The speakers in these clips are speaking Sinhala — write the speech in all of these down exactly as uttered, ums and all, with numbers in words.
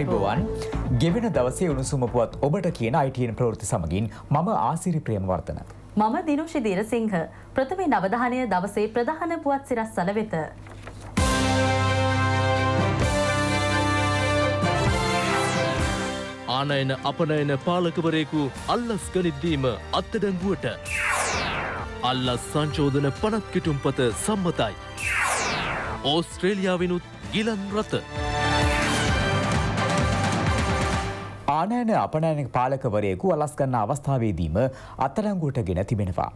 අයිබෝවන් ගෙවෙන දවසේ උණුසුම පුවත් ඔබට කියන I T N ප්‍රවෘත්ති සමගින් මම ආසිරි ප්‍රේමවර්ධන මම දිනුෂි දීරසිංහ ප්‍රථම නවධානය දවසේ ප්‍රධාන පුවත් සිරස්සල වෙත ආනයන අපනයන පාලකවරයෙකු අල්ලස් ගනිද්දීම අත්අඩංගුවට අල්ලස් සංශෝධන පනත් කිටුම්පත සම්මතයි ඕස්ට්‍රේලියාවෙනුත් ගිලන් රථ ආනයන අපනයන පාලකවරයෙකු අලස් ගන්න අවස්ථාවේදීම අත්අඩංගුවට ගෙන තිබෙනවා.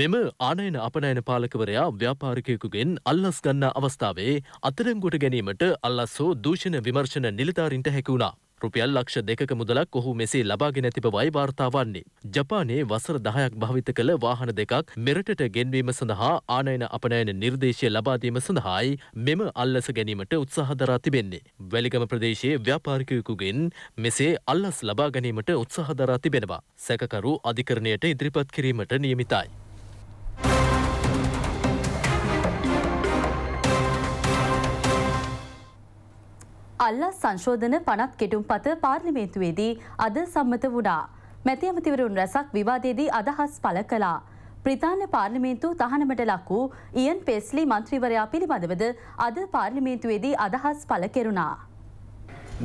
මෙම ආනයන අපනයන පාලකවරයා ව්‍යාපාරිකයෙකුගෙන් අල්ලස් ගන්නා අවස්ථාවේ අත්අඩංගුවට ගැනීමට අල්ලස් හෝ දූෂණ විමර්ශන නිලධාරීන්ට හැකි වුණා. රුපියල් ලක්ෂ දෙකක මුදලක් ඔහු මෙසේ ලබාගෙන ඇති බවයි වාර්තා වන්නේ. ජපානයේ වසර දහයක් භාවිත කළ වාහන දෙකක් මෙරටට ගෙන්වීම සඳහා ආනයන අපනයන නිර්දේශය ලබා දීම සඳහායි මෙම අල්ලස ගැනීමට උත්සාහ දරා තිබෙන්නේ. වැලිගම ප්‍රදේශයේ ව්‍යාපාරිකයෙකුගෙන් මෙසේ අල්ලස් ලබා ගැනීමට උත්සාහ දරා තිබෙනවා. සැකකරු අධිකරණයට ඉදිරිපත් කිරීමට නියමිතයි. අල්ලස් සංශෝධන පනත් කෙටුම්පත පාර්ලිමේන්තුවේදී අද සම්මත වුණා. මැතිඇමතිවරුන් රැසක් විවාදයේදී අදහස් පළ කළා. බ්‍රිතාන්‍ය පාර්ලිමේන්තු තහනමට ලක් වූ ඉයන් පේස්ලි මන්ත්‍රීවරයා පිළිබඳවද අද පාර්ලිමේන්තුවේදී අදහස් පළ කෙරුණා.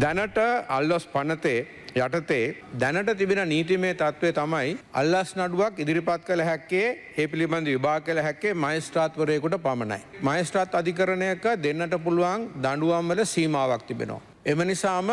දැනට අල්ලස් පනතේ යටතේ දැනට තිබෙන නීතිමය තත්ත්වය තමයි අල්ලස් නඩුවක් ඉදිරිපත් කළ හැක්කේ ඒ පිළිබඳ විභාග කළ හැක්කේ මජිස්ත්‍රාත්වරයෙකුට පමණයි. මජිස්ත්‍රාත් අධිකරණයක දෙන්නට පුළුවන් දඬුවම් වල සීමාවක් තිබෙනවා. එම නිසාම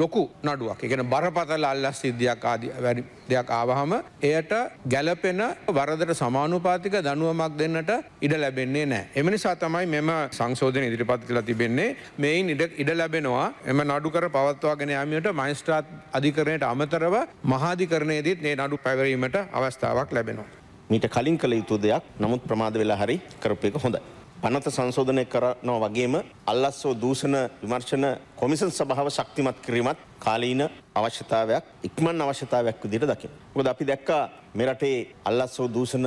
ලොකු නඩුවක්, ඒ කියන්නේ බරපතල අල්ලස් සිද්ධියක් ආදී වැඩි දෙයක් ආවහම එයට ගැළපෙන වරදට සමානුපාතික දඬුවමක් දෙන්නට ඉඩ ලැබෙන්නේ නැහැ. එම නිසා තමයි මෙම සංශෝධන ඉදිරිපත් කළා තිබෙන්නේ. මේයින් ඉඩ ලැබෙනවා එම නඩු කර පවත්වාගෙන යාමට මජිස්ත්‍රාත් අධිකරණයට අමතරව මහාධිකරණයේදීත් මේ නඩු පැවරීමට අවස්ථාවක් ලැබෙනවා. මීට කලින් කළ යුතු දෙයක්, නමුත් ප්‍රමාද වෙලා හරි කරපු එක හොඳයි. පනත සංශෝධනය කරනවා වගේම අල්ලස් හෝ දූෂණ විමර්ශන කොමිෂන් සභාව ශක්තිමත් කිරීමත් කාලීන අවශ්‍යතාවයක්, ඉක්මන් අවශ්‍යතාවයක් විදිහට දකිනවා. මොකද අපි දැක්කා මේ රටේ අල්ලස් හෝ දූෂණ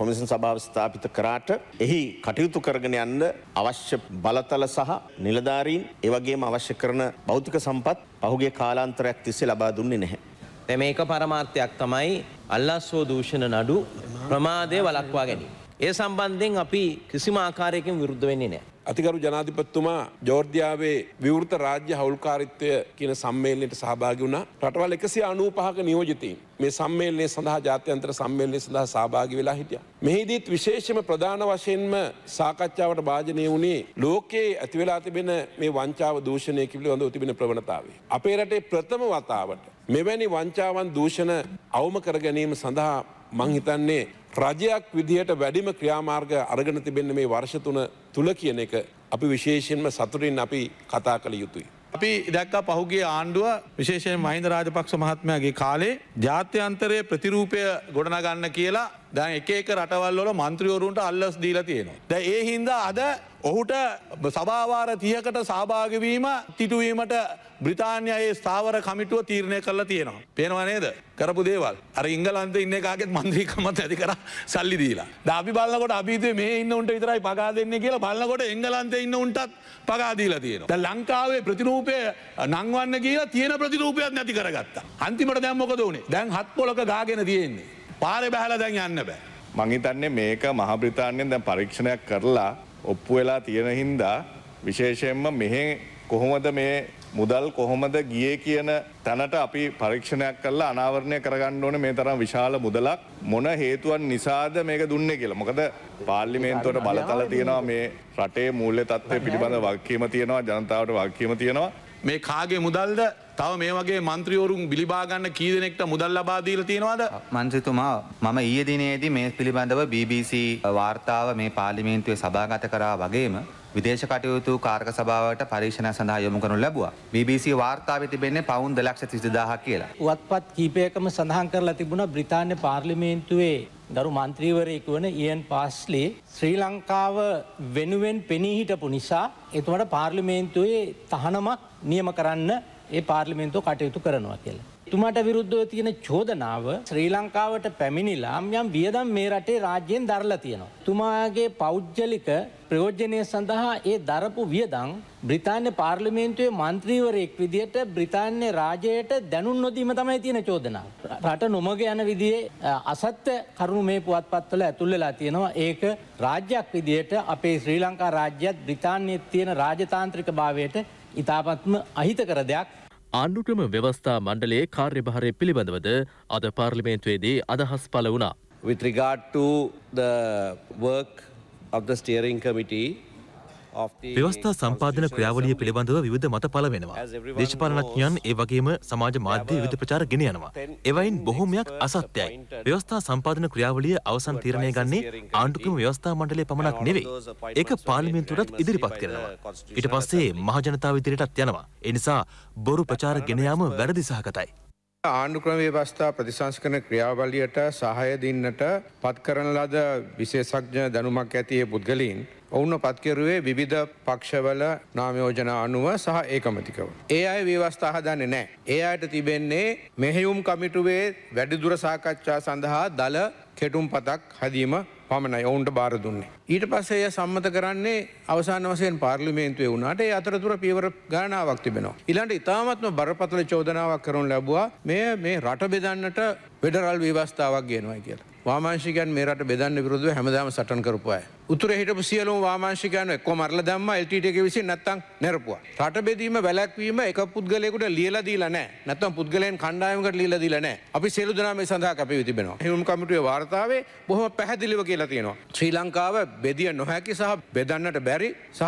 කොමිෂන් සභාව ස්ථාපිත කරාට එහි කටයුතු කරගෙන යන්න අවශ්‍ය බලතල සහ නිලධාරීන් ඒ වගේම අවශ්‍ය කරන භෞතික සම්පත් පහුගිය කාලාන්තරයක් තිස්සේ ලබා දුන්නේ නැහැ. දැන් මේක පරමාර්ථයක් තමයි අල්ලස් හෝ දූෂණ නඩු ප්‍රමාදය වළක්වා ගැනීම. ඒ සම්බන්ධයෙන් අපි කිසිම ආකාරයකින් විරුද්ධ වෙන්නේ නැහැ. අතිගරු ජනාධිපතිතුමා ජෝර්ජියාවේ විවෘත රාජ්‍ය හවුල්කාරීත්වය කියන සම්මේලනයට සහභාගී වුණා. රටවල් එකසිය අනූපහක නියෝජිතයින් මේ සම්මේලනයේ සඳහා ජාත්‍යන්තර සම්මේලනයේ සඳහා සහභාගී වෙලා හිටියා. මෙහිදීත් විශේෂම ප්‍රධාන වශයෙන්ම සාකච්ඡාවට භාජනය වුණේ ලෝකයේ ඇති වෙලා තිබෙන මේ වංචාව දූෂණය පිළිබඳව තිබෙන ප්‍රවණතාවය. අපේ රටේ ප්‍රථම වතාවට මෙවැනි වංචාවන් දූෂණ අවම කර ගැනීම සඳහා මං හිතන්නේ රජයක් විදිහට වැඩිම ක්‍රියාමාර්ග අරගෙන තිබෙන්නේ මේ වර්ෂ තුන තුල කියන එක අපි විශේෂයෙන්ම සතුටින් අපි කතා කළ යුතුයි. අපි දැක්කා පහුගිය ආණ්ඩුව විශේෂයෙන් මහින්ද රාජපක්ෂ මහත්මයාගේ කාලේ ජාත්‍යන්තරයේ ප්‍රතිරූපය ගොඩනගන්න කියලා දැන් එක එක රටවල් වල മന്ത്രിවරුන්ට අල්ලස් දීලා තියෙනවා. දැන් ඒ හින්දා අද ඔහුට සභාවාර තිහකට සහභාගී වීම තිටුවීමට බ්‍රිතාන්‍යයේ ස්ථාවර කමිටුව තීරණය කරලා තියෙනවා. පේනවා නේද? කරපු දේවල්. අර ඉංගලන්තේ ඉන්න එකාගෙත් മന്ത്രിකමත් ඇති කරා සල්ලි දීලා. දැන් අපි බලනකොට අපි හිතුවේ මෙහි ඉන්න උන්ට විතරයි පගා දෙන්නේ කියලා බලනකොට එංගලන්තේ ඉන්න උන්ටත් පගා දීලා තියෙනවා. දැන් ලංකාවේ ප්‍රතිරූපය නංවන්න කියලා තියෙන ප්‍රතිරූපයක් නැති කරගත්තා. අන්තිමට දැන් මොකද වුනේ? දැන් හත් පොලක ගාගෙන තියෙන්නේ. පාරේ බහලා දැන් යන්න බෑ. මං හිතන්නේ මේක මහා බ්‍රිතාන්‍යයෙන් දැන් පරීක්ෂණයක් කරලා ඔප්පු වෙලා තියෙන හින්දා විශේෂයෙන්ම මෙහෙ කොහොමද මේ මුදල් කොහොමද ගියේ කියන තැනට අපි පරීක්ෂණයක් කරලා අනාවරණය කරගන්න ඕනේ මේ තරම් විශාල මුදලක් මොන හේතුවක් නිසාද මේක දුන්නේ කියලා. මොකද පාර්ලිමේන්තුවට බලතල තියෙනවා, මේ රටේ මූල්‍ය තත්ත්වය පිළිබඳ වගකීම තියෙනවා, ජනතාවට වගකීම තියෙනවා. මේ කාගේ මුදල්ද? තව මේ වගේ മന്ത്രിවරුන් බිලිබා ගන්න කී දෙනෙක්ට මුදල් ලබා දීලා තියෙනවද? മന്ത്രിතුමා, මම ඊයේ දිනේදී මේ පිළිබඳව B B C වාර්තාව මේ පාර්ලිමේන්තුවේ සභාගත කරා වගේම විදේශ කටයුතු කාර්ක සභාවට පරීක්ෂණ සඳහා යොමු කරනු ලැබුවා. B B C වාර්තාවේ තිබෙන්නේ පවුන්ඩ් දෙකලක්ෂ තිස් දෙදාහක් කියලා. උවත්පත් කීපයකම සඳහන් කරලා තිබුණා බ්‍රිතාන්‍ය පාර්ලිමේන්තුවේ ගරු මන්ත්‍රීවරයෙකු වන ඉයන් පාස්ලි ශ්‍රී ලංකාව වෙනුවෙන් පෙනී හිටපු නිසා එතුමාට පාර්ලිමේන්තුවේ තහනමක් නියම කරන්න ඒ පාර්ලිමේන්තුව කටයුතු කරනවා කියලා. එතුමාට විරුද්ධව තියෙන චෝදනාව ශ්‍රී ලංකාවට පැමිණිලා යම් වියදම් මේ රටේ රාජ්‍යයෙන් දරලා තියෙනවා. එතුමාගේ පෞද්ගලික ප්‍රයෝජනය සඳහා ඒ දරපු වියදම් බ්‍රිතාන්‍ය පාර්ලිමේන්තුවේ මන්ත්‍රීවරයෙක් විදියට බ්‍රිතාන්‍ය රාජ්‍යයට දැනුම් නොදීම තමයි තියෙන චෝදනාව. රට නොමග යන විදිහේ අසත්‍ය කරුණු මේ පුවත්පත්වල ඇතුල් වෙලා තියෙනවා. ඒක රාජ්‍යයක් විදියට අපේ ශ්‍රී ලංකා රාජ්‍යයත් බ්‍රිතාන්‍යයේ තියෙන රාජතාන්ත්‍රික භාවයට ඉතාමත්ම අහිතකර දෙයක්. ආණ්ඩුක්‍රම ව්‍යවස්ථා මණ්ඩලයේ කාර්යභාරය පිළිබඳවද අද පාර්ලිමේන්තුවේදී අදහස් පළ වුණා. With regard to the work of the steering committee of the ව්‍යවස්ථා සම්පාදන ක්‍රියාවලිය පිළිබඳව විවිධ මත පළ වෙනවා. දේශපාලනඥයන් ඒ වගේම සමාජ මාධ්‍ය විවිධ ප්‍රචාර ගෙන යනවා. ඒවයින් බොහොමයක් අසත්‍යයි. ව්‍යවස්ථා සම්පාදන ක්‍රියාවලිය අවසන් තීරණය ගන්නේ ආණ්ඩුක්‍රම ව්‍යවස්ථා මණ්ඩලය පමණක් නෙවෙයි. ඒක පාර්ලිමේන්තුවටත් ඉදිරිපත් කරනවා. ඊට පස්සේ මහ ජනතාව ඉදිරියටත් යනවා. ඒ නිසා බොරු ප්‍රචාර ගෙනයාම වැරදි සහගතයි. ආණ්ඩුක්‍රම ව්‍යවස්ථා ප්‍රතිසංස්කරණ ක්‍රියාවලියට සහාය දෙන්නට පත් කරන ලද විශේෂඥ දැනුමක් ඇති ඒ පුද්ගලයන් ඔවුන්ව පත් කෙරුවේ විවිධ පක්ෂවල නාම යෝජනා අනුව සහ ඒකමතිකව. ඒ අය ව්‍යවස්ථා හදන්නේ නැහැ. ඒ අයට තිබෙන්නේ මෙහෙයුම් කමිටුවේ වැඩිදුර සාකච්ඡා සඳහා දල කෙටුම්පතක් හදීම පමණයි ඔවුන්ට බාර දුන්නේ. ඊට පස්සේ එය සම්මත කරන්නේ අවසාන වශයෙන් පාර්ලිමේන්තුවේ වුණාට ඒ අතරතුර පියවර ගණනාවක් තිබෙනවා. ඊළඟට ඉතාමත්ම බරපතල චෝදනාවක් කරනු ලැබුවා මේ මේ රට බෙදන්නට ෆෙඩරල් ව්‍යවස්ථාවක් ගෙනවයි කියලා. වාමාංශිකයන් මේ රට බෙදන්න විරුද්ධව හැමදාම සටන් කරපු අය. උතුරේ හිටපු සියලුම වාමාංශිකයන් එක්කෝ මරලා දැම්මා එල් ටී ටී එක විසින් නැත්තම් නැරපුවා. රට බෙදීම වැළැක්වීම එක පුද්ගලයෙකුට ලියලා දීලා නැහැ. නැත්තම් පුද්ගලයන් කණ්ඩායමකට ලියලා දීලා නැහැ. අපි සියලු දෙනා මේ සඳහා කැපී තිබෙනවා. හිමුම් කමිටුවේ වාර්තාවේ බොහොම පැහැදිලිව කියලා තියෙනවා. ශ්‍රී ලංකාව බෙදිය නොහැකි සහ බෙදන්නට බැරි සහ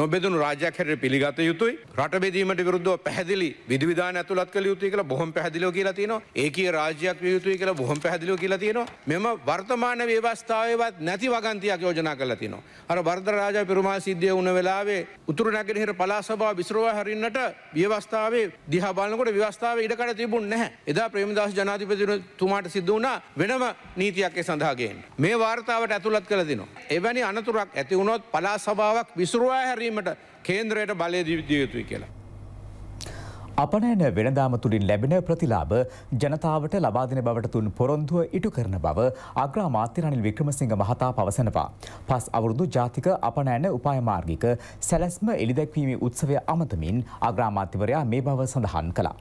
නොබෙදුණු රාජ්‍යයක් හැටියට පිළිගත යුතුයි. රට බෙදීමට විරුද්ධව පැහැදිලි විධිවිධාන ඇතුළත් කළ යුතුයි කියලා බොහොම පැහැදිලිව කියලා තියෙනවා. ඒකීය රාජ්‍යයක් විය යුතුයි කියලා බොහොම පැහැදිලිව කියලා තියෙනවා. वर्तमान व्यवस्थाएं नति वगंतियाक योजना कलतीनो अरे वरदर राजा पेरुमा सिद्धे उन्न वेलावे उतुरु नगरिहर पलासभा विसरुवा हरिन्नट व्यवस्थावे दिहा बालनकोट व्यवस्थावे इडकड तिबुन्ने නැහැ. එදා ප්‍රේමදාස ජනාධිපතිතුමාට සිද්ධ වුණා වෙනම නීතියක් ඒ සඳහා ගේන්න. මේ වார்த்தාවට ඇතුළත් කළ දිනවා. එවැනි අනතුරක් ඇති වුණොත් පලාසභාවක් විසරුවා හැරීමට කේන්ද්‍රයට බලය දිය යුතුයි කියලා. අපනයන වෙළඳාම තුලින් ලැබෙන ප්‍රතිලාභ ජනතාවට ලබා දෙන බවට තුන් පොරොන්දුව ඉටු කරන බව අග්‍රාමාත්‍ය රනිල් වික්‍රමසිංහ මහතා පවසනවා. පස් අවුරුදු ජාතික අපනයන උපායමාර්ගික සැලැස්ම එළිදැක්වීමේ උත්සවය අමතමින් අග්‍රාමාත්‍යවරයා මේ බව සඳහන් කළා.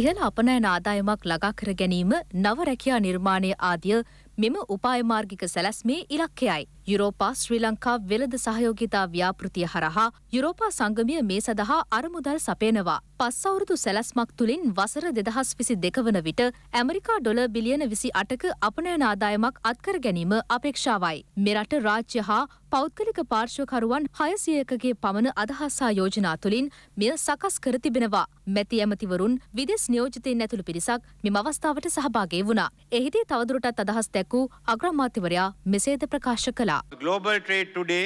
ඉහළ අපනයන ආදායමක් ලඟා කර ගැනීම නව රැකියා නිර්මාණයේ ආදිය මෙම උපායමාර්ගික සැලැස්මේ ඉලක්කයයි. යුරෝපා ශ්‍රී ලංකා වෙළඳ සහයෝගිතා ව්‍යාපෘතිය හරහා යුරෝපා සංගමය මේ සඳහා අරමුදල් සපයනවා. පස් අවුරුදු සැලැස්මක් තුළින් වසර දෙදහස් විසි දෙක වන විට ඇමරිකා ඩොලර් බිලියන විසි අටක අපනයන ආදායමක් අත්කර ගැනීම අපේක්ෂාවයි. මෙරට රාජ්‍ය හා පෞද්ගලික පාර්ශ්වකරුවන් හයසියයකගේ පමණ අදහස්සා යෝජනා තුළින් මෙය සකස් කර තිබෙනවා. මැති ඇමතිවරුන් විදෙස් නියෝජිතයින් ඇතුළු පිරිසක් මෙම අවස්ථාවට සහභාගී වුණා. එහිදී තවදුරටත් අදහස් දැක්වූ අග්‍රාමාත්‍යවරයා මෙසේද ප්‍රකාශ කළා. Global trade today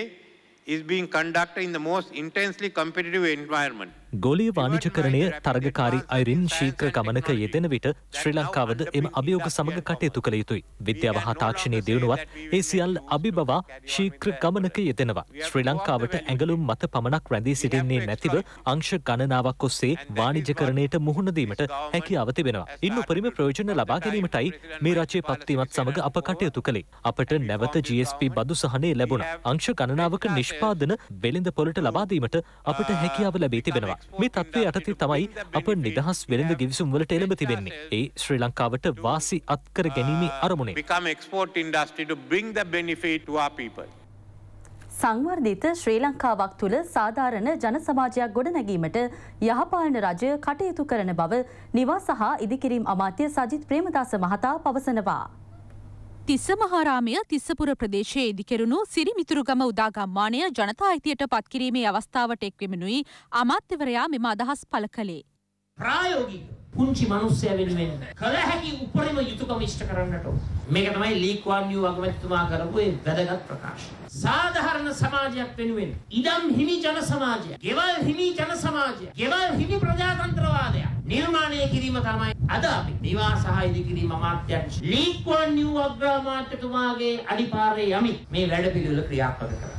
is being conducted in the most intensely competitive environment. ගෝලීය වාණිජකරණය තරගකාරී අයුරින් ශීඝ්‍ර ගමනක යෙදෙන විට ශ්‍රී ලංකාවද එම අභියෝග සමග කටයුතු කළ යුතුයි. විද්‍යාව හා තාක්ෂණයේ දියුණුවත් ඒ සියල්ල අභිබවා ශීඝ්‍ර ගමනක යෙදෙනවා. ශ්‍රී ලංකාවට ඇඟලුම් මත පමණක් රැඳී සිටින්නේ නැතිව අංශ ගණනාවක් ඔස්සේ වාණිජකරණයට මුහුණ දීමට හැකියාව තිබෙනවා. ඉන් උපරිම ප්‍රයෝජන ලබා ගැනීමටයි මේ රජයේ පත්වීමත් සමග අප කටයුතු කළේ. අපට නැවත ජී එස් පී බදු සහනය ලැබුණා. අංශ ගණනාවක නිෂ්පාදන වෙළඳ පොළට ලබා දීමට අපට හැකියාව ලැබී තිබෙනවා. මේ තත්ත්වයේ යටතේ තමයි අප නිදහස් වෙළඳ ගිවිසුම් වලට එළඹ තිබෙන්නේ. ඒ ශ්‍රී ලංකාවට වාසි අත්කර ගැනීමේ අරමුණේ. Become export industry to bring the benefit to our people. සංවර්ධිත ශ්‍රී ලංකාවක් තුළ සාධාරණ ජන සමාජයක් ගොඩනැගීමට යහපාලන රජය කටයුතු කරන බව නිවාස හා ඉදිකිරීම් අමාත්‍ය සජිත් ප්‍රේමදාස මහතා පවසනවා. තිස්ස මහාරාමය තිස්සපුර ප්‍රදේශයේ ඉදිකෙරුණු සිරිමිතුරුගම උදාගම්මානය ජනතා අයිතියට පත්කිරීමේ අවස්ථාවට එක්වෙමනුයි අමාත්‍යවරයා මෙම අදහස් පළ කළේ. ප්‍රායෝගික පුංචි මනුස්සය වෙනුවෙන් කළ හැකි උපරිම යුතුකම ඉෂ්ට කරන්නට මේක තමයි ලීක් වාන්යු අගමැතිතුමා කරපු ඒ වැදගත් ප්‍රකාශය. සාධාරණ සමාජයක් වෙනුවෙන් ඉඩම් හිමි ජන සමාජය, ගෙවල් හිමි ජන සමාජය, ගෙවල් හිමි ප්‍රජාතන්ත්‍රවාදය නිර්මාණය කිරීම තමයි අද අපි නිවාස සහ ඉදිකිරීම අමාත්‍යාංශ ලීක් වාන්යු අග්‍රාමාත්‍යතුමාගේ අඩිපාරේ යමි මේ වැඩපිළිවෙල ක්‍රියාත්මක කරන්නේ.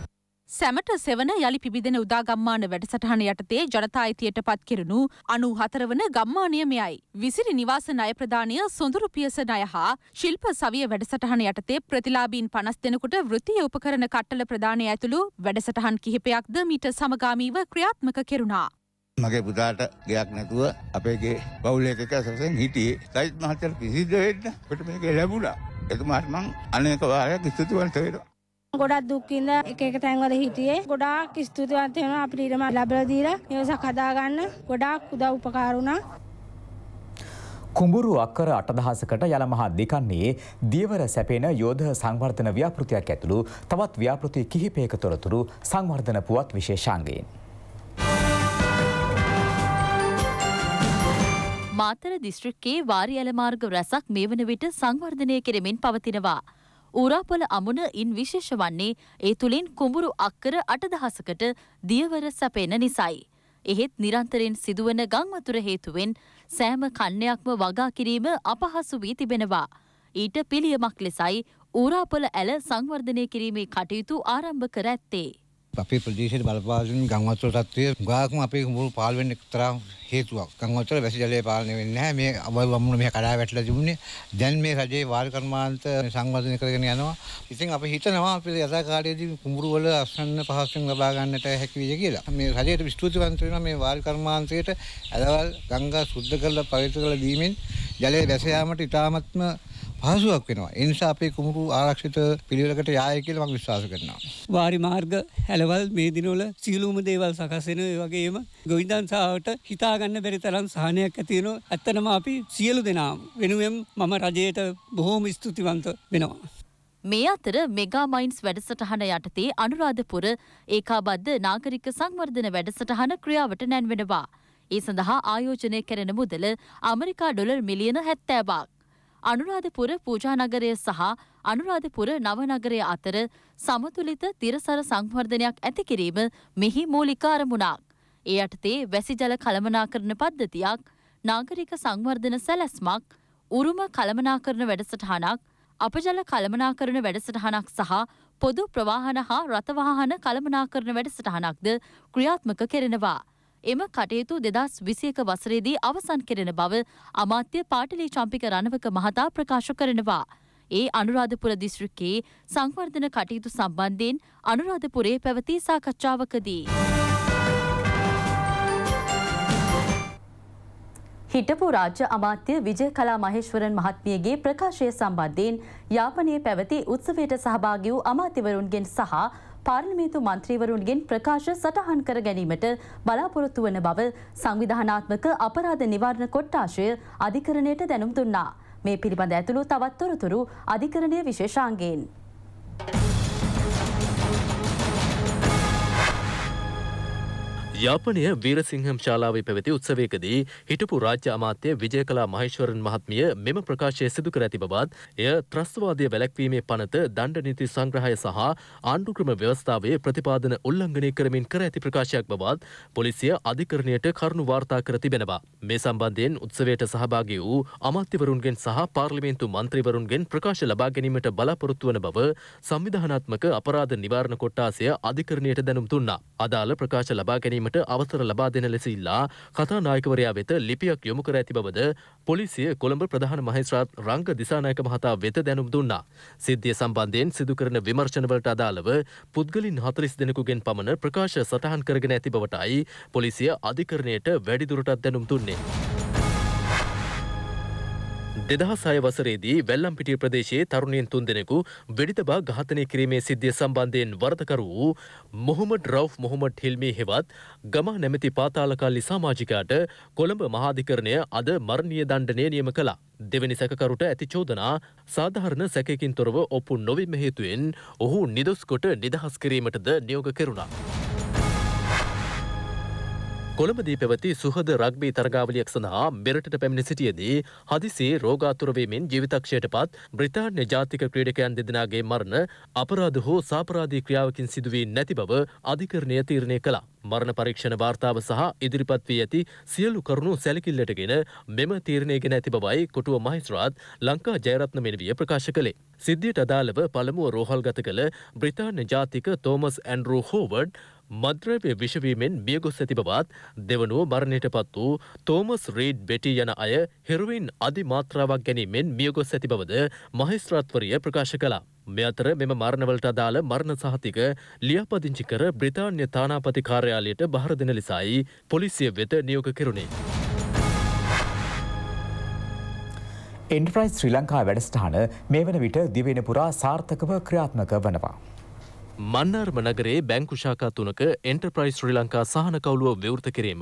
සැමට සෙවන යලි පිබිදෙන උදා ගම්මාන වැඩසටහන යටතේ ජනතා අයිතියට පත් කෙරුණු අනූහතර වන ගම්මානය මෙයයි. විසිරි නිවාස ණය ප්‍රදානය සොඳුරු පියස ණය හා ශිල්ප සවිය වැඩසටහන යටතේ ප්‍රතිලාභීන් පනස් දෙනෙකුට වෘත්තීය උපකරණ කට්ටල ප්‍රදානය ඇතුළු වැඩසටහන් කිහිපයක්ද මීට සමගාමීව ක්‍රියාත්මක කෙරුණා. මගේ පුතාට ගයක් නැතුව අපේගේ බෞලයක සසෙන් හිටියේ සයිත් මහත්තයාට කිසිදු වෙන්න අපිට මේක ලැබුණා. එතුමාට මම අනේක වාරයක් ස්තුතිවන්ත වෙනවා. गोड़ा दुखिंद एक एक तैंगल हिटिए गोड़ा किस्तु तो आते हैं ना अपनी रमा लाभलदीरा ये सखदा गाना गोड़ा कुदा उपकारुना कुंबुरु अक्कर आटदहासकट याला महा दिकान्ने देवर सैपेन योध सांगवर्धन व्यापृतिया कैतुलु तवत् व्यापृति किहिपेक तोरतुरु सांगवर्धन पुवत् विशेषांगेन मातर डिस्ट्रिक्ट के वारियल मार्ग रसक मेवन विट सांगवर्धनय किरेमिन पवतिनवा ऊरापल अमुन इन विशेष वन्ने एतुलेन कुंबुरु अक्कर අටදහසකට दियवर सपेन निसाई एहेत निरंतरेन सिदुवन गंगमतुर हेतुवेन सෑම කන්නයක්ම වගා කිරීම අපහසු වී තිබෙනවා ඊට පිළියමක් ලෙසයි ඌරාපල ඇල සංවර්ධනය කිරීමේ කටයුතු ආරම්භ කර ඇත්තේ අපේ ප්‍රදේශයේ බලපාසුන් ගංවතුර තත්ත්වය ගාකම අපේ මුළු පාලවෙන්න තරම් හේතුවක් ගංවතුර වැසි ජලය පාලනය වෙන්නේ නැහැ මේ අවවමුණු මෙහා කඩා වැටලා තිබුණේ දැන් මේ රජයේ වාර කර්මාන්ත සංවර්ධනය කරගෙන යනවා ඉතින් අපි හිතනවා අපි යථාකාලයේදී කුඹුරු වල අස්වැන්න පහසුවෙන් ලබා ගන්නට හැකි වෙයි කියලා මේ රජයට විශ්තුතිවන්ත වෙනවා මේ වාර කර්මාන්තයට ඇලවල් ගංගා සුද්ධ කරලා පවිත්‍ර කරලා දීමෙන් ජලය වැස යාමට ඉතාමත්ම පහසුවක් වෙනවා ඒ නිසා අපේ කුඹුරු ආරක්ෂිත පිළිවෙලකට යාය කියලා මම විශ්වාස කරනවා වාරි මාර්ග ඇලවල් මේ දිනවල සීලුම දේවල් සකස් වෙනවා ඒ වගේම ගොවිඳන් සාහවට හිතා ගන්න බැරි තරම් සහනයක් ඇති වෙනවා ඇත්තටම අපි සියලු දෙනා වෙනුවෙන් මම රජයට බොහොම ස්තුතිවන්ත වෙනවා මේ අතර මෙගා මයින්ස් වැඩසටහන යටතේ අනුරාධපුර ඒකාබද්ධ නාගරික සංවර්ධන වැඩසටහන ක්‍රියාවට නැන්වෙනවා ඒ සඳහා ආයෝජනය කරන මුදල ඇමරිකා ඩොලර් මිලියන හැත්තෑවක් අනුරාධපුර පූජානගරය සහ අනුරාධපුර නවනගරය අතර සමතුලිත තිරසර සංවර්ධනයක් ඇති කිරීම මෙහි මූලික අරමුණක්. ඒ යටතේ වැසි ජල කළමනාකරණ පද්ධතියක්, නාගරික සංවර්ධන සැලැස්මක්, උරුම කළමනාකරණ වැඩසටහනක්, අපජල කළමනාකරණ වැඩසටහනක් සහ පොදු ප්‍රවාහන හා රථ වාහන කළමනාකරණ වැඩසටහනක්ද ක්‍රියාත්මක කරනවා. එම කටයුතු දෙදහස් විසියක වසරේදී අවසන් කෙරෙන බව අමාත්‍ය පාටලී චම්පික රණවක මහතා ප්‍රකාශ කරනවා. ඒ අනුරාධපුර දිස්ත්‍රික්කයේ සංවර්ධන කටයුතු සම්බන්ධයෙන් අනුරාධපුරයේ පැවති සාකච්ඡාවකදී හිටපු රාජ්‍ය අමාත්‍ය විජයකලා මහේශ්වරන් මහත්මියගේ ප්‍රකාශය සම්බන්ධයෙන් යාපනයේ පැවති උත්සවයට සහභාගී වූ අමාත්‍යවරුන්ගෙන් සහ පාර්ලිමේන්තු මන්ත්‍රීවරුන්ගෙන් ප්‍රකාශ සටහන් කර ගැනීමට බලාපොරොත්තු වන බව සංවිධානාත්මක අපරාධ නිවාරණ කොට්ඨාශය අධිකරණයට දැනුම් දුන්නා. මේ පිළිබඳ ඇතුළු තවත් තොරතුරු අධිකරණයේ විශේෂාංගයෙන්. යාපනයේ වීරසිංහම් ශාලාවේ පැවති උත්සවයකදී හිටපු රාජ්‍ය අමාත්‍ය විජයකලා මහේශ්වරන් මහත්මිය මෙම ප්‍රකාශය සිදු කර ඇති බවත් එය ත්‍රස්තවාදය වැළැක්වීමේ පනත දණ්ඩ නීති සංග්‍රහය සහ ආණ්ඩුක්‍රම ව්‍යවස්ථාවේ ප්‍රතිපාදන උල්ලංඝනය කරමින් කර ඇති ප්‍රකාශයක් බවත් පොලිසිය අධිකරණයට කරුණු වාර්තා කර තිබෙනවා. මේ සම්බන්ධයෙන් උත්සවයට සහභාගී වූ අමාත්‍යවරුන්ගෙන් සහ පාර්ලිමේන්තු මන්ත්‍රීවරුන්ගෙන් ප්‍රකාශ ලබා ගැනීමට බලාපොරොත්තු වන බව සංවිධානාත්මක අපරාධ නිවාරණ කොට්ඨාසය අධිකරණයට දැනුම් දුන්නා. අදාළ ප්‍රකාශ ලබා ගැනීම අවසර ලබා දෙන ලෙස ඉල්ලා කතා නායකවරයා වෙත ලිපියක් යොමු කර ඇති බවද පොලිසිය කොළඹ ප්‍රධාන මහේස්ත්‍රාත් රංග දිසානායක මහතා වෙත දැනුම් දුන්නා. සිද්ධිය සම්බන්ධයෙන් සිදු කරන විමර්ශනවලට අදාළව පුද්ගලින් හතළිස් දෙනෙකුගෙන් පමණ ප්‍රකාශ සටහන් කරගෙන ඇති බවටයි පොලිසිය අධිකරණයට වැඩිදුරටත් දැනුම් දුන්නේ. දෙදහස් හය වසරේදී වැල්ලම්පිටිය ප්‍රදේශයේ තරුණියන් තුන් දෙනෙකු වෙඩි තබා ඝාතනය කිරීමේ සිද්ධිය සම්බන්ධයෙන් වරදකරු වූ මොහොමඩ් රවුෆ් මොහොමඩ් හිල්මි හෙවත් ගම නැමැති පාතාලකාලි සමාජිකයාට කොළඹ මහාධිකරණය අද මරණීය දණ්ඩනය නියම කළා. දෙවැනි සැකකරුට ඇති චෝදනා සාධාරණ සැකයකින් තොරව ඔප්පු නොවීම හේතුවෙන් ඔහු නිදොස් කොට නිදහස් කිරීමටද නියෝග කෙරුණා. කොළඹදී පැවති සුහද රග්බි තරගාවලියක් සඳහා මෙරටට පැමිණ සිටියේදී හදිසියේ රෝගාතුර වීමෙන් ජීවිතක්ෂයටපත් බ්‍රිතාන්‍ය ජාතික ක්‍රීඩකයන් දෙදෙනාගේ මරණ අපරාධ හෝ සාපරාධී ක්‍රියාවකින් සිදු වී නැති බව අධිකරණය තීරණය කළා. මරණ පරීක්ෂණ වාර්තාව සහ ඉදිරිපත් වී ඇති සියලු කරුණු සැලකිල්ලටගෙන මෙම තීරණය ගෙන ඇති බවයි කොටුව මහේස්ත්‍රාත් ලංකා ජයරත්න මෙණිවිය ප්‍රකාශ කළේ. සිද්ධියට අදාළව පළමුව රෝහල්ගත කළ බ්‍රිතාන්‍ය ජාතික තෝමස් ඇන්ඩ්‍රූ හෝවර්ඩ් මද්‍රව්‍ය විෂවීමෙන් මියගොස් ඇති බවත් දෙවනුව මරණයට පත් වූ තෝමස් රීඩ් බෙටි යන අය හෙරොයින් අධිමාත්‍රාවක් ගැනීමෙන් මියගොස් ඇති බවද මහේස්ත්‍රාත්වරිය ප්‍රකාශ කළා. මේ අතර මෙම මරණවලට අදාළ මරණ සහතික ලියාපදිංචි කර බ්‍රිතාන්‍ය තානාපති කාර්යාලයට බහර දෙන ලෙසයි පොලිසිය වෙත නියෝග කෙරුණේ. එන්ටර්ප්‍රයිස් ශ්‍රී ලංකා වැඩසටහන මේ වන විට දිවයින පුරා සාර්ථකව ක්‍රියාත්මක වනවා. මන්නාර්ම නගරේ බැංකු ශාඛා තුනක එන්ටර්ප්‍රයිස් ශ්‍රී ලංකා සහන කවුලුව විවෘත කිරීම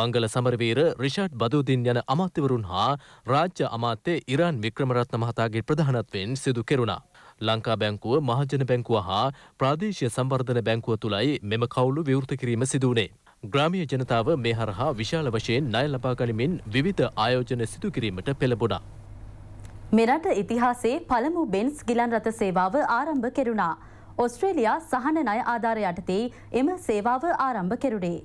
මංගල සමරවීර, රිෂාඩ් බදෝදින් යන අමාත්‍යවරුන් හා රාජ්‍ය අමාත්‍ය ඉරාන් වික්‍රමරත්න මහතාගේ ප්‍රධානත්වයෙන් සිදු කෙරුණා. ලංකා බැංකුව, මහජන බැංකුව හා ප්‍රාදේශීය සංවර්ධන බැංකුව තුලයි මෙම කවුළු විවෘත කිරීම සිදු වුණේ. ග්‍රාමීය ජනතාව මේ හරහා විශාල වශයෙන් ණය ලබා ගනිමින් විවිධ ආයෝජන සිදු කිරීමට පෙළඹුණා. මෙරට ඉතිහාසයේ පළමු බෙන්ස් ගිලන් රථ සේවාව ආරම්භ කෙරුණා. ඔස්ට්‍රේලියා සහන ණය ආධාරය යටතේ එම සේවාව ආරම්භ කෙරුණේ.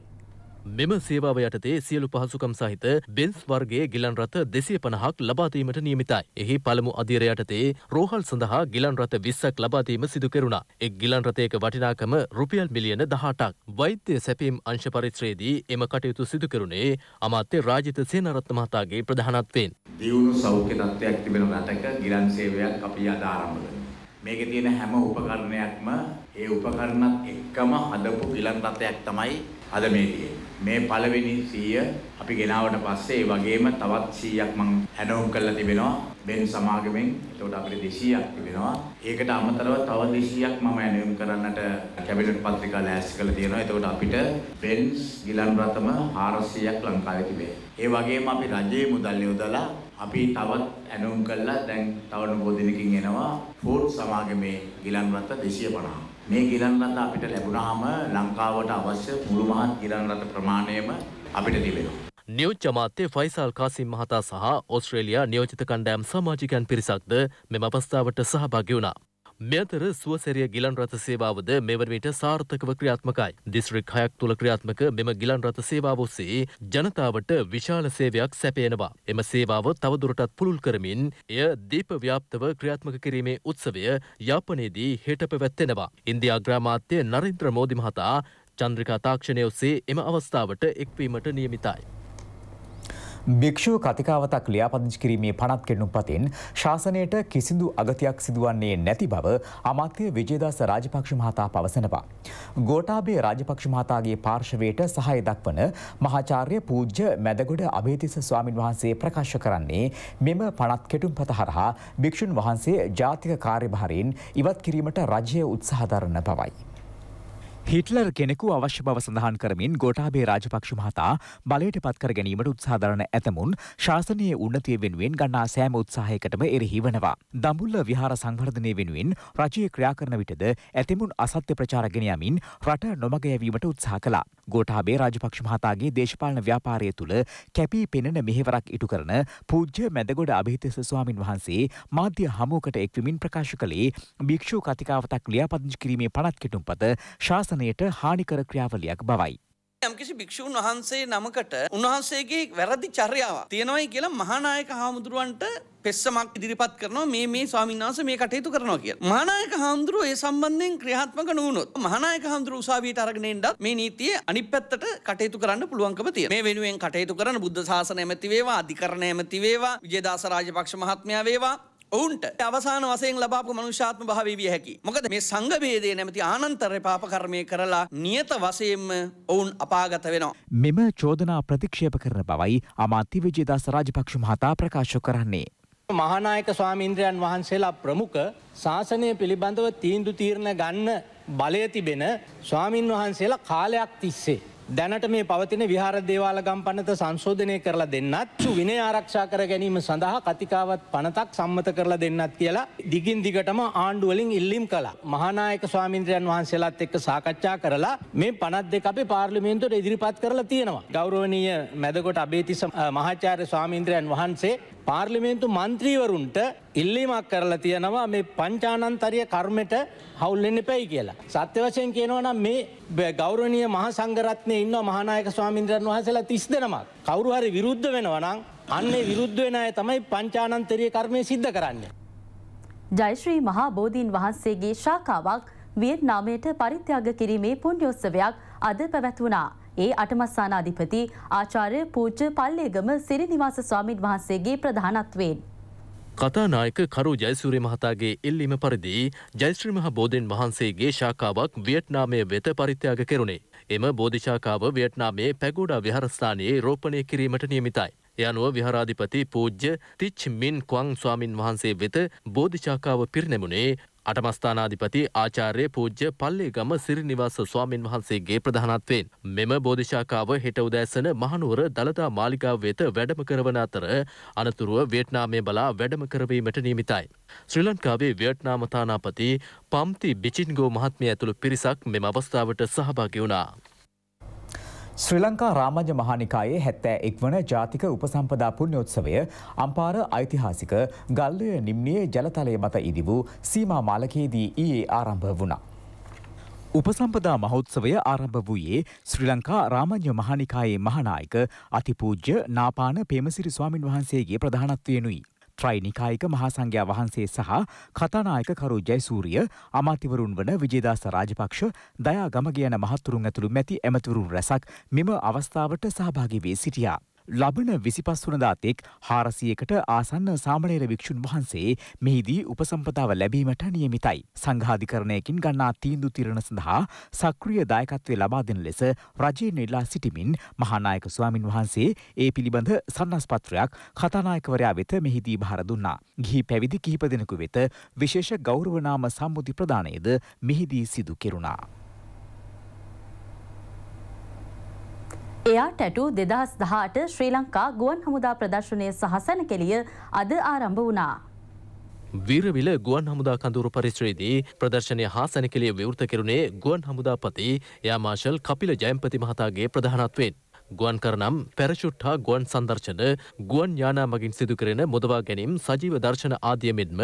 මෙම සේවාව යටතේ සියලු පහසුකම් සහිත බෙන්ස් වර්ගයේ ගිලන් රථ දෙසිය පනහක් ලබා දීමට නියමිතයි. එහි පළමු අදියර යටතේ රෝහල් සඳහා ගිලන් රථ විස්සක් ලබා දීම සිදු කෙරුණා. එක් ගිලන් රථයක වටිනාකම රුපියල් මිලියන දහඅටක්. වෛද්‍ය සැපීම් අංශ පරිශ්‍රයේදී එම කටයුතු සිදු කෙරුණේ අමාත්‍ය රාජිත සේනරත්න මහතාගේ ප්‍රධානත්වයෙන්. දියුණු සෞඛ්‍ය තත්ත්වයක් තිබෙන රටක ගිලන් සේවයක් අපි අද ආරම්භ කරනවා. මේකේ තියෙන හැම උපකරණයක්ම ඒ උපකරණත් එක්කම හදපු ගිලන් රථයක් තමයි අද මේ තියෙන්නේ. මේ පළවෙනි සීය අපි ගෙනාවට පස්සේ ඒ වගේම තවත් සීයක් මම ඇනවුම් කරලා තිබෙනවා බෙන් සමාගමෙන්. එතකොට අපිට දෙසියක් තිබෙනවා. ඒකට අමතරව තව දෙසියක් මම ඇනවුම් කරන්නට කැබිනට් පත්‍රිකා ලෑස්ති කරලා තියෙනවා. එතකොට අපිට බෙන්ස් ගිලන් රථම හාරසීයක් ලංකාවේ තිබේ. ඒ වගේම අපි රජයේ මුදල් යොදලා අපි තවත් ඇනවුම් කළා. දැන් තව නබෝ දිනකින් එනවා ෆෝර්ඩ් සමාගමේ ගිලන් රථ දෙසිය පනහ. මේ ගිලන් රථ අපිට ලැබුණාම ලංකාවට අවශ්‍ය මුළු මහත් ගිලන් රථ ප්‍රමාණයම අපිට තිබෙනවා. නියෝජ්‍ය අමාත්‍ය ෆයිසල් කාසිම් මහතා සහ ඕස්ට්‍රේලියා නියෝජිත කණ්ඩායම් සමාජිකයන් පිරිසක්ද මෙම අපස්ථාවට සහභාගී වුණා. මෙතර සුවසැරිය ගිලන් රථ සේවාවද මෙවර විට සාර්ථකව ක්‍රියාත්මකයි. දිස්ත්‍රික් හයක් තුළ ක්‍රියාත්මක මෙම ගිලන් රථ සේවාව ඔස්සේ ජනතාවට විශාල සේවයක් සැපයනවා. එම සේවාව තවදුරටත් පුළුල් කරමින් එය දීප ව්‍යාප්තව ක්‍රියාත්මක කිරීමේ උත්සවය යාපනයේදී හෙට පැවැත්වෙනවා. ඉන්දියා අග්‍රාමාත්‍ය නරේන්ද්‍ර මෝදි මහතා චන්ද්‍රිකා තාක්ෂණය ඔස්සේ එම අවස්ථාවට එක්වීමට නියමිතයි. භික්ෂුව කතිකාවතක් ලියාපදිංචි කිරීමේ පනත් කෙරෙනු පතින් ශාසනයට කිසිදු අගතියක් සිදුවන්නේ නැති බව අමාත්‍ය විජේදාස රාජපක්ෂ මහතා පවසනවා. ගෝඨාභය රාජපක්ෂ මහතාගේ පාර්ශවයට සහාය දක්වන මහාචාර්ය පූජ්‍ය මැදගොඩ අබේතිස්ස ස්වාමින් වහන්සේ ප්‍රකාශ කරන්නේ මෙම පනත් කෙටුම්පත හරහා භික්ෂුන් වහන්සේ ජාතික කාර්යභාරයෙන් ඉවත් කිරීමට රජය උත්සාහ දරන බවයි. හිට්ලර් කෙනෙකු අවශ්‍ය බව සඳහන් කරමින් ගෝඨාභය රාජපක්ෂ මහතා බලයට පත්කර ගැනීමට උත්සාහ දරන ඇතමුන් ශාසනීය උන්නතිය වෙනුවෙන් ගන්නා සෑම උත්සාහයකටම එරෙහි වනවා. දඹුල්ල විහාර සංවර්ධනය වෙනුවෙන් රජයේ ක්‍රියා කරන විටද ඇතමුන් අසත්‍ය ප්‍රචාර ගෙන යමින් රට නොමග යැවීමට උත්සාහ කළා. ගෝඨාභය රාජපක්ෂ මහතාගේ දේශපාලන ව්‍යාපාරය තුළ කැපී පෙනෙන මෙහෙවරක් ඉටු කරන පූජ්‍ය මැදගොඩ අබේතිස්ස ස්වාමින් වහන්සේ මාධ්‍ය හමුවකට එක්වමින් ප්‍රකාශ කළේ භික්ෂු කතිකාවතක් ලියාපදිංචි කිරීමේ පනත් කෙටුම්පත ශාසන හානිකර ක්‍රියාවලියක් බවයි. යම්කිසි භික්ෂූන් වහන්සේ නමකට උන්වහන්සේගේ වැරදි චර්යාවක් තියෙනවායි කියලා මහානායක හාමුදුරුවන්ට පෙස්සමක් ඉදිරිපත් කරනවා. මේ මේ ස්වාමීන් වහන්සේ මේ කටයුතු කරනවා කියලා. මහානායක හාමුදුරුව ඒ සම්බන්ධයෙන් ක්‍රියාත්මක නොවුනොත් මහානායක හාමුදුරුව උසාවියට අරගෙන එන්නත් මේ නීතියේ අනිත් පැත්තට කටයුතු කරන්න පුළුවන්කම තියෙනවා. මේ වෙනුවෙන් කටයුතු කරන බුද්ධ ශාසනය ඇමති වේවා, අධිකරණ ඇමති වේවා, විජේදාස රාජපක්ෂ මහත්මයා වේවා ඔවුන්ට අවසාන වශයෙන් ලබාපු මනුෂ්‍යාත්ම භාවය විය හැකි. මොකද මේ සංඝ භේදය නැමැති ආනන්තරේ පාප කර්මය කරලා නියත වශයෙන්ම ඔවුන් අපාගත වෙනවා. මෙම චෝදනා ප්‍රතික්ෂේප කරන බවයි අමාත්‍ය විජේදාස රාජපක්ෂ මහතා ප්‍රකාශ කරන්නේ. මහානායක ස්වාමීන්ද්‍රයන් වහන්සේලා ප්‍රමුඛ ශාසනය පිළිබඳව තීන්දුව තීරණ ගන්න බලය තිබෙන ස්වාමින් වහන්සේලා කාලයක් තිස්සේ දැනට මේ පවතින විහාර දේවාල ගම් පනත සංශෝධනය කරලා දෙන්නත් විනය ආරක්ෂා කර ගැනීම සඳහා කතිකාවත් පනතක් සම්මත කරලා දෙන්නත් කියලා දිගින් දිගටම ආණ්ඩුව වලින් ඉල්ලීම් කළා. මහානායක ස්වාමීන් වහන්සේලාත් එක්ක සාකච්ඡා කරලා මේ පනත් දෙක අපි පාර්ලිමේන්තුවට ඉදිරිපත් කරලා තියෙනවා. ගෞරවනීය මැදගොඩ අබේතිස්ස මහාචාර්ය ස්වාමීන් වහන්සේ පාර්ලිමේන්තු මන්ත්‍රීවරුන්ට ඉල්ලීමක් කරලා තියෙනවා මේ පංචානන්තරීය කර්මයට හවුල් වෙන්න එපයි කියලා. සත්‍ය වශයෙන් කියනවා නම් මේ ගෞරවනීය මහා සංඝරත්නයේ ඉන්න මහානායක ස්වාමීන් වහන්සේලා තිස් දෙනමක් කවුරු හරි විරුද්ධ වෙනවා නම් අන්නේ විරුද්ධ වෙන අය තමයි පංචානන්තරීය කර්මය සිද්ධ කරන්නේ. ජයශ්‍රී මහා බෝධීන් වහන්සේගේ ශාඛාවක් වියට්නාමයට පරිත්‍යාග කිරීමේ පුණ්‍යෝත්සවයක් අද පැවැතුණා. ඒ අටමස්ථානාධිපති ආචාර්ය පූජ්‍ය පල්ලේගම සිරිනිවාස ස්වාමින් වහන්සේගේ ප්‍රධානත්වයෙන් කතානායක කරු ජයසූරිය මහතාගේ ඉල්ලීම පරිදි ජයශ්‍රී මහ බෝධීන් වහන්සේගේ ශාඛාවක් වියට්නාමයේ වෙත පරිත්‍යාග කෙරුණේ. එම බෝධි ශාඛාව වියට්නාමයේ පැගෝඩා විහාරස්ථානයේ රෝපණය කිරීමට නියමිතයි. ඒ අනුව විහාරාධිපති පූජ්‍ය තිච් මින් ක්වං ස්වාමින් වහන්සේ වෙත බෝධි ශාඛාව පිරිනැමුණේ අටමස්ථානාධිපති ආචාර්ය පූජ්‍ය පල්ලේගම සිරිනිවාස ස්වාමින් වහන්සේගේ ප්‍රධානත්වයෙන්. මෙම බෝධි ශාඛාව හෙට උදෑසන මහනුවර දළදා මාලිගාව වෙත වැඩම කරවන අතර අනතුරුව වියට්නාමයේ බලා වැඩම කරවීමට නියමිතයි. ශ්‍රී ලංකාවේ වියට්නාම තානාපති පම්ති බිචින්ගෝ මහත්මිය ඇතුළු පිරිසක් මෙම අවස්ථාවට සහභාගී වුණා. ශ්‍රී ලංකා රාමඤ්ඤ මහානිකායේ හැත්තෑ එක් වන ජාතික උපසම්පදා පුණ්‍යෝත්සවය අම්පාර ඓතිහාසික ගල්ලුවේ නිම්නයේ ජලතලය මත ඉදි වූ සීමා මාලකයේදී ඊයේ ආරම්භ වුණා. උපසම්පදා මහෝත්සවය ආරම්භ වූයේ ශ්‍රී ලංකා රාමඤ්ඤ මහානිකායේ මහානායක අතිපූජ්‍ය නාපාන පේමසිරි ස්වාමින් වහන්සේගේ ප්‍රධානත්වයෙනුයි. ත්‍රයිනිකායික මහා සංඝයා වහන්සේ සහ කතානායක කරු ජයසූරිය අමාත්‍යවරුන් වන විජේදාස රාජපක්ෂ දයා ගමගේ යන මහත්තුරුන් ඇතුළු මැති ඇමතිවරුන් රැසක් මෙම අවස්ථාවට සහභාගී වී සිටියා. ලබන විසිපස් වනදා තෙක් හාරසියකට ආසන්න සාමණේර භික්ෂුන් වහන්සේ මෙහිදී උපසම්පදාව ලැබීමට නියමිතයි. සංඝාධිකරණයකින් ගන්නා තීන්දුව తీරන සඳහා සක්‍රීය දායකත්වය ලබා දෙන ලෙස රජයේ නෙලා සිටිමින් මහානායක ස්වාමින් වහන්සේ ඒ පිළිබඳ සන්නස්පත්‍රයක් කථානායකවරයා වෙත මෙහිදී භාර දුන්නා. ගිහි පැවිදි කිහිප දෙනෙකු වෙත විශේෂ ගෞරව නාම සම්මුති ප්‍රදානයද මෙහිදී සිදු කෙරුණා. එයා ටැටු දෙදහස් දහඅට ශ්‍රී ලංකා ගුවන් හමුදා ප්‍රදර්ශනය සහ සැණකෙළිය අද ආරම්භ වුණා. වීරවිල ගුවන් හමුදා කඳවුරු පරිශ්‍රයේදී ප්‍රදර්ශනය හා සැණකෙළිය විවෘත කෙරුණේ ගුවන් හමුදාපති එයා මාෂල් කපිල ජයම්පති මහතාගේ ප්‍රධානත්වයෙන්. ගුවන් කරනම් පැරෂුට් හා ගුවන් සංදර්ශන ගුවන් යානා මගින් සිදු කරන මොදවා ගැනීම සජීව දර්ශන ආදිය මෙන්ම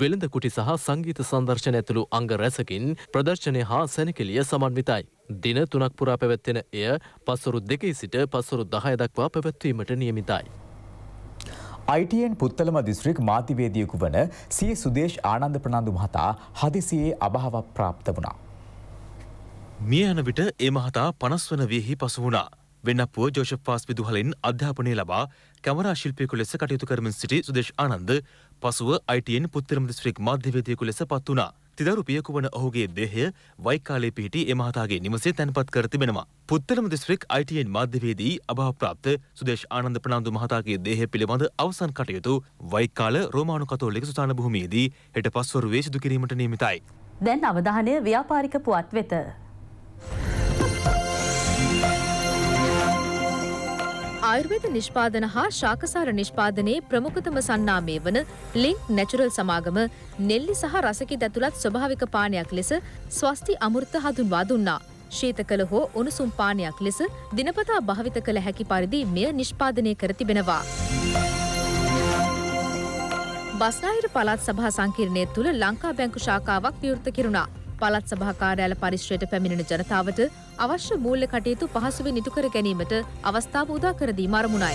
වෙළඳ කුටි සහ සංගීත සංදර්ශන ඇතුළු අංග රැසකින් ප්‍රදර්ශනය හා සැණකෙළිය සමන්විතයි. දින තුනක් පුරා පැවැත්වෙන එය පස්වරු දෙකේ සිට පස්වරු දහය දක්වා පැවැත්වීමට නියමිතයි. අයිටීඑන් පුත්තලම දිස්ත්‍රික් මාධ්‍යවේදියෙකු වන සී සුදේශ් ආනන්ද ප්‍රනාන්දු මහතා හදිසියේ අභාවප්‍රාප්ත ප්‍රාප්ත වුණා. මිය යන විට ඒ මහතා පනස් වන වියෙහි පසු වුණා. වෙන්නපුව ජෝෂප් පාස් විදුහලෙන් අධ්‍යාපනය ලබා කැමරා ශිල්පියෙකු ලෙස කටයුතු කරමින් සිටි සුදේශ් ආනන්ද පසුව අයිටීඑන් පුත්තලම දිස්ත්‍රික් මාධ්‍යවේදියෙකු ලෙස පත් වුණා. තිදරු පියෙකු වන ඔහුගේ දේහය වයිකාලේ පිහිටි ඒ මහතාගේ නිවසේ තැන්පත් කර තිබෙනවා. පුත්තලම දිස්ත්‍රික් අයිටීඑන් මාධ්‍යවේදී අභාවප්‍රාප්ත සුදේශ් ආනන්ද ප්‍රනාන්දු මහතාගේ දේහය පිළිබඳ අවසන් කටයුතු වයිකාල රෝමානු කතෝලික සුසාන භූමියේදී හෙට පස්වරුවේ සිදු කිරීමට නියමිතයි. දැන් අවධානය ව්‍යාපාරික පුවත් වෙත. ආයුර්වේද නිෂ්පාදන හා ශාකසාර නිෂ්පාදනයේ ප්‍රමුඛතම සන්නාමය වන ලින්ක් නැචරල් සමාගම නෙල්ලි සහ රසකිත ඇතුළත් ස්වභාවික පානයක් ලෙස ස්වස්ති අමෘත හඳුන්වා දුන්නා. ශීත කළ හෝ උණුසුම් පානයක් ලෙස දිනපතා භාවිත කළ හැකි පරිදි මෙය නිෂ්පාදනය කර තිබෙනවා. බස්නාහිර පළාත් සභා සංකීර්ණය තුළ ලංකා බැංකු ශාඛාවක් විවෘත කෙරුණා. පළාත් සභා කාර්යාල පරිශ්‍රයට පැමිණෙන ජනතාවට අවශ්‍ය මූල්‍ය කටයුතු පහසුවෙන් ඉටු කර ගැනීමට අවස්ථාව උදා කර දීම අරමුණයි.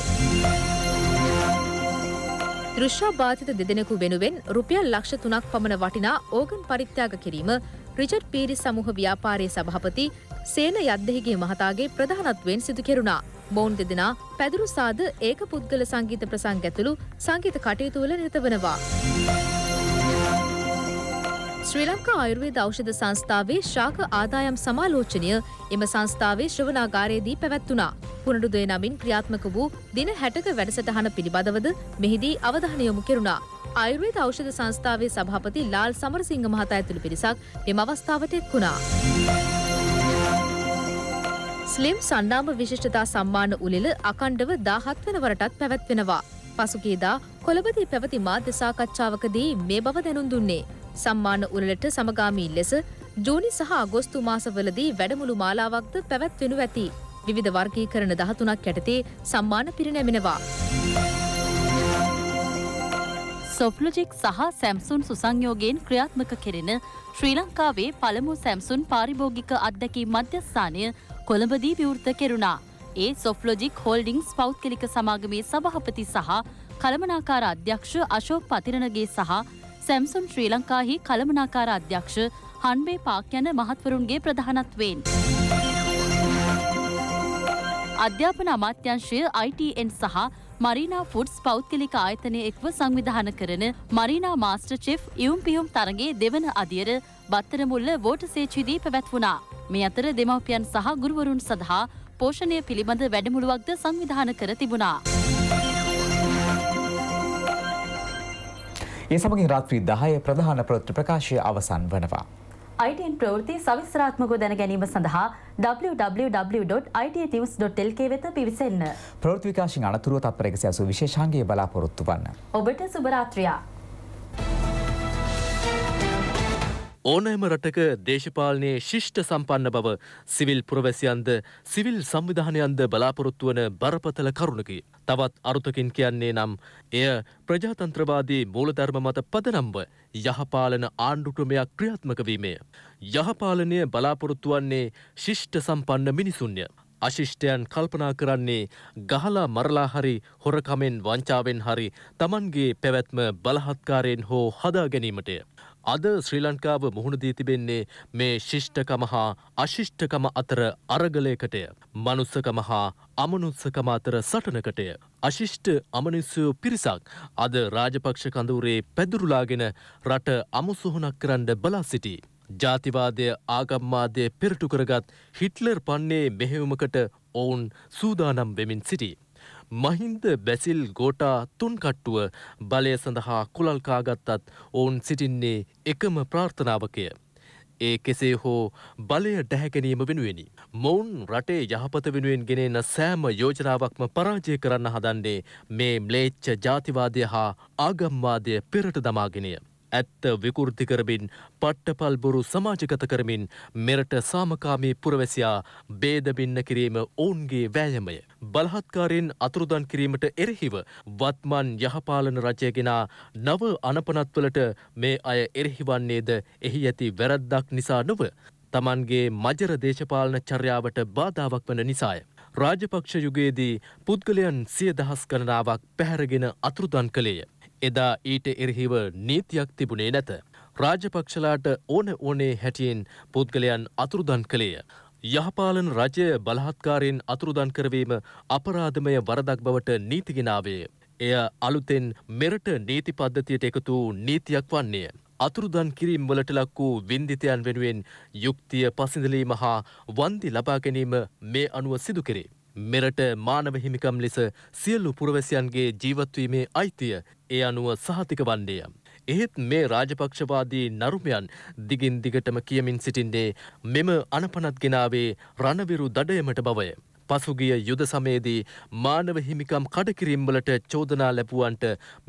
දෘශ්‍ය බාධිත දෙදෙනෙකු වෙනුවෙන් රුපියල් ලක්ෂ තුනක් පමණ වටිනා ඕගන් පරිත්‍යාග කිරීම රිචඩ් පීරි සමූහ ව්‍යාපාරයේ සභාපති සේන යද්දෙහිගේ මහතාගේ ප්‍රධානත්වයෙන් සිදු කෙරුණා. මොවුන් දෙදෙනා පැදුරු සාද ඒක පුද්ගල සංගීත ප්‍රසංග ඇතුළු සංගීත කටයුතු වල නිරත වෙනවා. ශ්‍රී ලංකා ආයුර්වේද ඖෂධ සංස්ථාවේ ශාක ආදායම් සමාලෝචනය එම සංස්ථාවේ ශ්‍රවණාගාරයේදී පැවැත්වුණා. පුනරුදය නමින් ක්‍රියාත්මක වූ දින හැටක වැඩසටහන පිළිබඳවද මෙහිදී අවධානය යොමු කෙරුණා. ආයුර්වේද ඖෂධ සංස්ථාවේ සභාපති ලාල් සමරසිංහ මහතා ඇතුළු පිරිසක් එම අවස්ථාවට එක් වුණා. මුස්ලිම් සන්නාම විශිෂ්ටතා සම්මාන උළෙල අකණ්ඩව දහහත් වෙනි වරටත් පැවැත්වෙනවා. පසුගියදා කොළඹදී පැවති මාධ්‍ය සාකච්ඡාවකදී මේ බව දැනුම් දුන්නේ. සම්මාන උළෙලට සමගාමී ලෙස ජූනි සහ අගෝස්තු මාසවලදී වැඩමුළු මාලාවක්ද පැවැත්වෙනු ඇති. විවිධ වර්ගීකරණ දහතුනක් යටතේ සම්මාන පිරිනැමිනවා. සොෆ්ට්ලොජික් සහ සැම්සුන් සුසංයෝගයෙන් ක්‍රියාත්මක කෙරෙන ශ්‍රී ලංකාවේ පළමු සැම්සුන් පාරිභෝගික අත්දැකීම් මධ්‍යස්ථානය කොළඹදී විවෘත කෙරුණා. ඒ සොෆ්ට්ලොජික් හෝල්ඩින්ග්ස් පෞද්ගලික සමාගමේ සභාපති සහ කළමනාකාර අධ්‍යක්ෂ අශෝක් පතිරණගේ සහ සැම්සුන් ශ්‍රී ලංකාහි කළමනාකාර අධ්‍යක්ෂ හන්බේ පාක් යන මහත්වරුන්ගේ ප්‍රධානත්වයෙන් අධ්‍යාපන අමාත්‍යංශය I T N සහ මරීනා ෆුඩ්ස් පෞද්ගලික ආයතනය එක්ව සංවිධාන කරන මරීනා මාස්ටර් චෙෆ් ඉවුම් පියුම් තරගේ දෙවන අදියර බත්තරමුල්ල වෝටසේචිදී පැවැත්වුණා. මේ අතර දෙමව්පියන් සහ ගුරුවරුන් සඳහා පෝෂණය පිළිබඳ වැඩමුළුවක්ද සංවිධාන කර තිබුණා. ඒ සමගින් රාත්‍රී දහය ප්‍රධාන ප්‍රවෘත්ති ප්‍රකාශය අවසන් වනවා. I T N ප්‍රවෘත්ති සවිස්තරාත්මකව දැන ගැනීම සඳහා w w w dot i t news dot l k වෙත පිවිසෙන්න. ප්‍රවෘත්ති විකාශන අනතුරුව තත්පර එකසිය අසූ විශේෂාංගයේ බලාපොරොත්තු වන්න. ඔබට සුබ රාත්‍රියක්. ඕනෑම රටක දේශපාලනයේ ශිෂ්ට සම්පන්න බව සිවිල් පුරවැසියන්ද සිවිල් සංවිධානයන්ද බලාපොරොත්තු වන බරපතල කරුණකි. තවත් අරුතකින් කියන්නේ නම් එය ප්‍රජාතන්ත්‍රවාදී මූලධර්ම මත පදනම්ව යහපාලන ආණ්ඩුක්‍රමයක් ක්‍රියාත්මක වීමේ. යහපාලනය බලාපොරොත්තු වන්නේ ශිෂ්ට සම්පන්න මිනිසුන්ය. අශිෂ්ටයන් කල්පනා කරන්නේ ගහලා මරලා හරි හොරකමෙන් වංචාවෙන් හරි තමන්ගේ පැවැත්ම බලහත්කාරයෙන් හෝ හදා ගැනීමටය. අද ශ්‍රී ලංකාව මුහුණ දී තිබෙන්නේ මේ ශිෂ්ටකම හා අශිෂ්ටකම අතර අරගලයකටය. මනුස්සකම හා අමනුස්සකම අතර සටනකටය. අශිෂ්ට අමනුෂ්‍ය පිරිසක් අද රාජපක්ෂ කඳවුරේ පැදුරුලාගෙන රට අමුසොහොනක් කරන්න බලා සිටී. ජාතිවාදය ආගම්මාදය පෙරටු කරගත් හිට්ලර් පන්නේ මෙහෙවුමකට ඔවුන් සූදානම් වෙමින් සිටි. මහින්ද බැසිල් ගෝටා තුන්කට්ටුව බලය සඳහා කුලල්කාගත්තත් ඔවුන් සිටින්නේ එකම ප්‍රාර්ථනාවකය. ඒ කෙසේ හෝ බලය ඩැහැගැනීම වෙනුවෙනි. මොවුන් රටේ යහපත වෙනුවෙන් ගෙනෙන සෑම යෝජනාවක්ම පරාජය කරන්න හදන්නේ මේ ම්ලේච්ච ජාතිවාදය හා ආගම්වාදය පෙරට දමාගෙනය. ඇත්ත විකෘති කරමින් පට්ටපල් බොරු සමාජගත කරමින් මෙරට සාමකාමී පුරවැසියා බේදබින්න කිරීම ඔවුන්ගේ වෑයමය. බලහත්කාරයෙන් අතුරුදන් කිරීමට එරෙහිව වත්මන් යහපාලන රජයගෙන නව අනපනත්වලට මේ අය එරෙහිවන්නේද එහි ඇති වැරද්දක් නිසා නොව. තමන්ගේ මජර දේශපාලන චර්යාවට බාධාවක් වන නිසාය. රාජපක්ෂ යුගයේදී පුද්ගලයන් සිය දහස් ගණනාවක් පැහැරගෙන අතුරුදන් කළේය. එදා ඊට එරෙහිව නීතියක් තිබුණේ නැත. රාජපක්ෂලාට ඕන ඕනේ හැටියෙන් පුද්ගලයන් අතුරුදන් කළේය. යහපාලන රජය බලහත්කාරයෙන් අතුරුදන් කරවීම අපරාධමය වරදක් බවට නීති ගෙනාවේ. එය අලුතෙන් මෙරට නීති පද්ධතියට එකතු වූ නීතියක් වන්නේය. අතුරුදන් කිරීම් වලට ලක් වූ වින්දිතයන් වෙනුවෙන් යුක්තිය පසඳලීම හා වන්දි ලබා ගැනීම මේ අනුව සිදු කෙරේ. මෙරට මානව හිමිකම් ලෙස සියලු පුරවැසියන්ගේ ජීවත්වීමේ අයිතිය ඒ අනුව සහතික වන්නේය. එහෙත් මේ රාජපක්ෂවාදී නරුමයන් දිගින් දිගටම කියමින් සිටින්නේ මෙම අනපනත් ගෙනාවේ රණවිරු දඩයමට බවය. පසුගිය යුද සමයේදී මානව හිමිකම් කඩකිරීම් වලට චෝදනා ලැබුවන්ට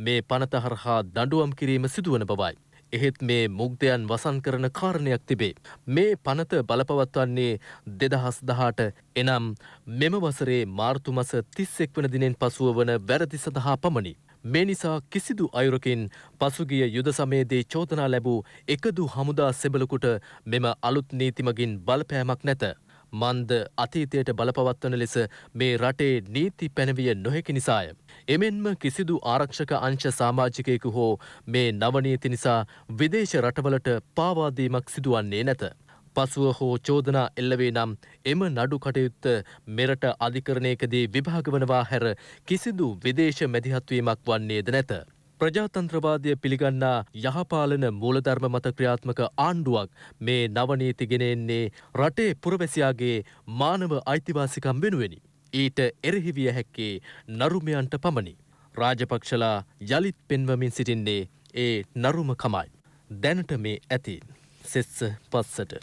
මේ පනත හරහා දඬුවම් කිරීම සිදුවන බවයි. එහෙත් මේ මුග්ධයන් වසන් කරන කාරණයක් තිබේ. මේ පනත බලපවත්වන්නේ දෙදහස් දහට එනම් මෙම වසරේ මාර්තු මස තිස්සෙක් වන දිනෙන් පසුව වන වැරදි සඳහා පමණි. මේ නිසා කිසිදු අයුරකින් පසුගිය යුද සමයේදී චෝදනා ලැබූ එකදු හමුදා සෙබලකුට මෙම අලුත් නීතිමගින් බලපෑමක් නැත. මන්ද අතීතයට බලපවත්වන ලෙස මේ රටේ නීති පැනවිය නොහැකි නිසාය. එමෙන්ම කිසිදු ආරක්ෂක අංශ සමාජිකයෙකු හෝ මේ නවනීති නිසා විදේශ රටවලට පාවාදීමක් සිදුවන්නේ නැත. පසුව හෝ චෝදනා එල්ලවේ නම් එම නඩු කටයුත්ත මෙරට අධිකරණයකදී විභාග වනවා හැර කිසිදු විදේශ මැදිහත්වීමක් වන්නේද නැත. ප්‍රජාතන්ත්‍රවාදය පිළිගන්නා යහපාලන මූලධර්ම මත ක්‍රියාත්මක ආණ්ඩුවක් මේ නවනීති ගෙනෙන්නේ රටේ පුරවැසියාගේ මානව අයිතිවාසිකම් වෙනුවෙනි. ඊට එරෙහිවිය හැක්කේ නරුමයන්ට පමණි. රාජපක්ෂලා යලිත් පෙන්වමින් සිටින්නේ ඒ නරුමකමයි. දැනට මේ ඇති සෙස්ස පස්සට.